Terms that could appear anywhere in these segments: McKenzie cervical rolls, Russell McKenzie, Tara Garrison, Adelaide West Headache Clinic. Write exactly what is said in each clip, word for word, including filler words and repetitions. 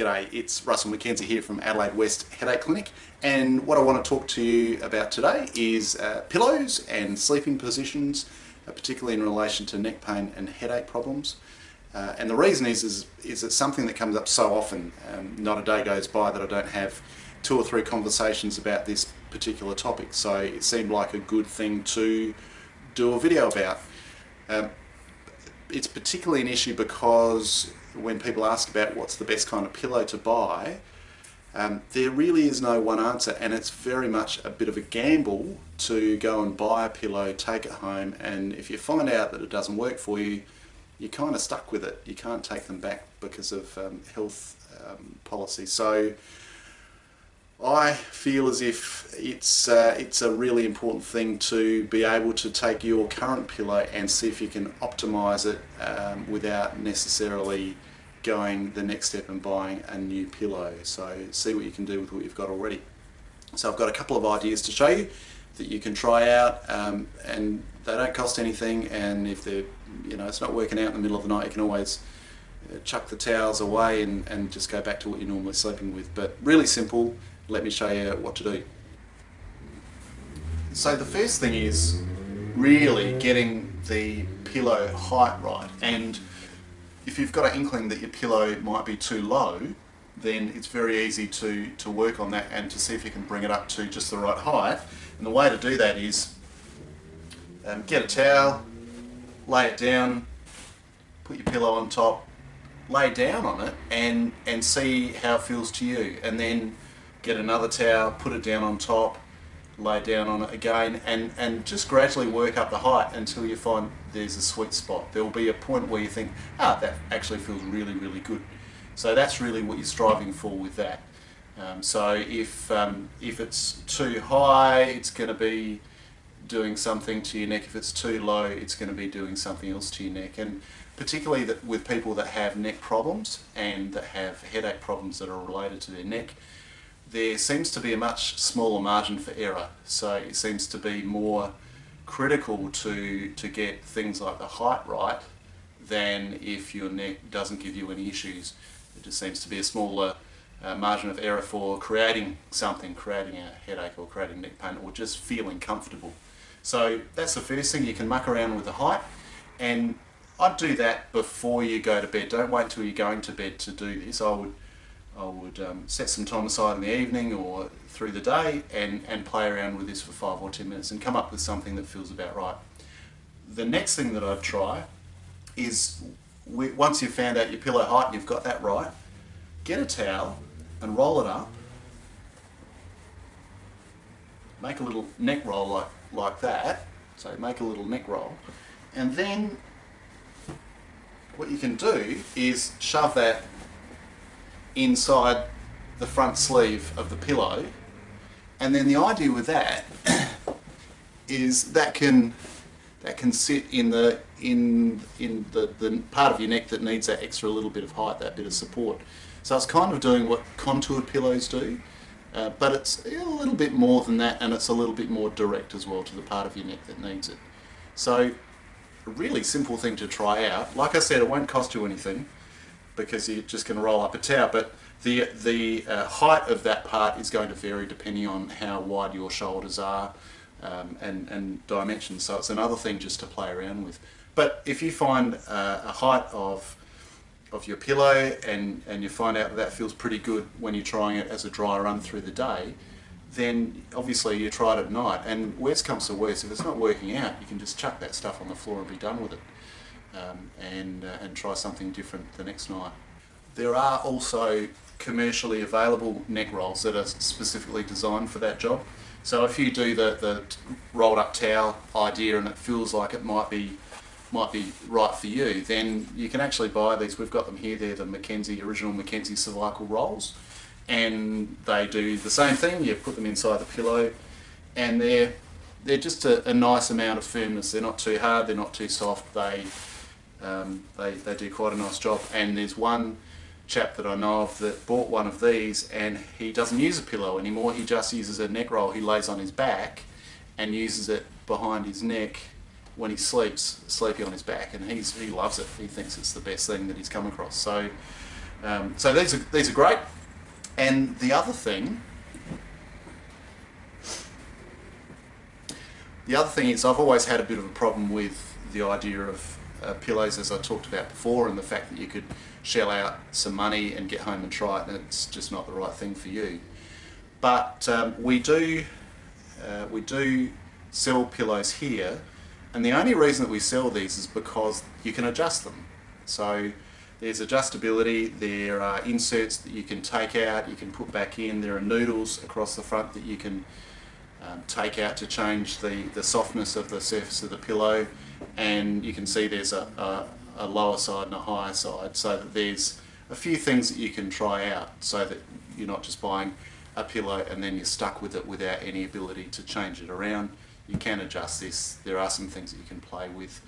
G'day, it's Russell McKenzie here from Adelaide West Headache Clinic, and what I want to talk to you about today is uh, pillows and sleeping positions, uh, particularly in relation to neck pain and headache problems. Uh, and the reason is, is, is it's something that comes up so often. Um, not a day goes by that I don't have two or three conversations about this particular topic, so it seemed like a good thing to do a video about. Um, it's particularly an issue because when people ask about what's the best kind of pillow to buy, um, there really is no one answer, and it's very much a bit of a gamble to go and buy a pillow, take it home, and if you find out that it doesn't work for you, you're kind of stuck with it. You can't take them back because of um, health um, policy. So I feel as if it's, uh, it's a really important thing to be able to take your current pillow and see if you can optimise it um, without necessarily going the next step and buying a new pillow. So see what you can do with what you've got already. So I've got a couple of ideas to show you that you can try out, um, and they don't cost anything, and if they're, you know, it's not working out in the middle of the night, you can always uh, chuck the towels away and, and just go back to what you're normally sleeping with. But really simple. Let me show you what to do. So the first thing is really getting the pillow height right, and if you've got an inkling that your pillow might be too low, then it's very easy to, to work on that and to see if you can bring it up to just the right height. And the way to do that is um, get a towel, lay it down, put your pillow on top, lay down on it and, and see how it feels to you, and then get another towel, put it down on top, lay down on it again, and, and just gradually work up the height until you find there's a sweet spot. There will be a point where you think, ah, that actually feels really, really good. So that's really what you're striving for with that. Um, so if, um, if it's too high, it's going to be doing something to your neck. If it's too low, it's going to be doing something else to your neck. And particularly that with people that have neck problems and that have headache problems that are related to their neck, there seems to be a much smaller margin for error, so it seems to be more critical to, to get things like the height right than if your neck doesn't give you any issues. It just seems to be a smaller uh, margin of error for creating something, creating a headache or creating neck pain or just feeling comfortable. So that's the first thing. You can muck around with the height, and I'd do that before you go to bed. Don't wait till you're going to bed to do this. I would I would um, set some time aside in the evening or through the day and, and play around with this for five or ten minutes and come up with something that feels about right. The next thing that I'd try is, we, once you've found out your pillow height and you've got that right, get a towel and roll it up, make a little neck roll like, like that, so make a little neck roll, and then what you can do is shove that inside the front sleeve of the pillow, and then the idea with that is that can that can sit in the in in the, the part of your neck that needs that extra little bit of height, that bit of support. So it's kind of doing what contoured pillows do, uh, but it's a little bit more than that, and it's a little bit more direct as well to the part of your neck that needs it. So a really simple thing to try out. Like I said, it won't cost you anything, because you're just going to roll up a towel, but the, the uh, height of that part is going to vary depending on how wide your shoulders are um, and, and dimensions, so it's another thing just to play around with. But if you find uh, a height of, of your pillow and, and you find out that that feels pretty good when you're trying it as a dry run through the day, then obviously you try it at night, and worst comes to worst, if it's not working out, you can just chuck that stuff on the floor and be done with it. Um, and, uh, and try something different the next night. There are also commercially available neck rolls that are specifically designed for that job. So if you do the, the rolled up towel idea and it feels like it might be might be right for you, then you can actually buy these. We've got them here. They're the McKenzie, original McKenzie cervical rolls, and they do the same thing. You put them inside the pillow, and they're they're just a, a nice amount of firmness. They're not too hard, they're not too soft. They Um, they, they do quite a nice job, and there's one chap that I know of that bought one of these, and he doesn't use a pillow anymore. He just uses a neck roll. He lays on his back and uses it behind his neck when he sleeps, sleeping on his back, and he's, he loves it. He thinks it's the best thing that he's come across. So Um, so these are, these are great. And the other thing, the other thing is I've always had a bit of a problem with the idea of uh, pillows, as I talked about before, and the fact that you could shell out some money and get home and try it, and it's just not the right thing for you. But um, we do uh, we do sell pillows here, and the only reason that we sell these is because you can adjust them. So there's adjustability, there are inserts that you can take out, you can put back in, there are noodles across the front that you can um, take out to change the, the softness of the surface of the pillow, and you can see there's a, a, a lower side and a higher side, so that there's a few things that you can try out so that you're not just buying a pillow and then you're stuck with it without any ability to change it around. You can adjust this, there are some things that you can play with.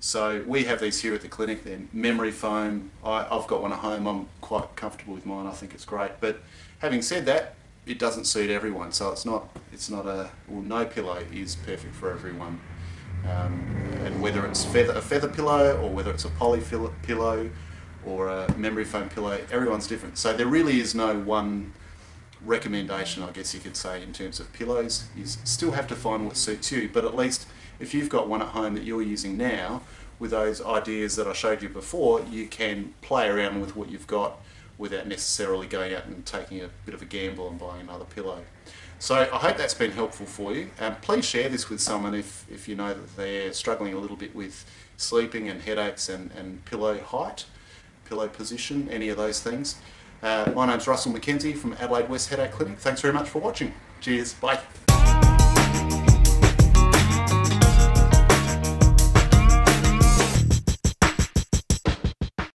So we have these here at the clinic, they're memory foam. I, I've got one at home, I'm quite comfortable with mine, I think it's great. But having said that, it doesn't suit everyone, so it's not, it's not a, well, no pillow is perfect for everyone. Um, and whether it's feather, a feather pillow, or whether it's a poly pillow, or a memory foam pillow, everyone's different. So there really is no one recommendation, I guess you could say, in terms of pillows. You still have to find what suits you, but at least if you've got one at home that you're using now, with those ideas that I showed you before, you can play around with what you've got without necessarily going out and taking a bit of a gamble and buying another pillow. So I hope that's been helpful for you, and um, please share this with someone if, if you know that they're struggling a little bit with sleeping and headaches and, and pillow height, pillow position, any of those things. Uh, my name's Russell McKenzie from Adelaide West Headache Clinic. Thanks very much for watching. Cheers. Bye.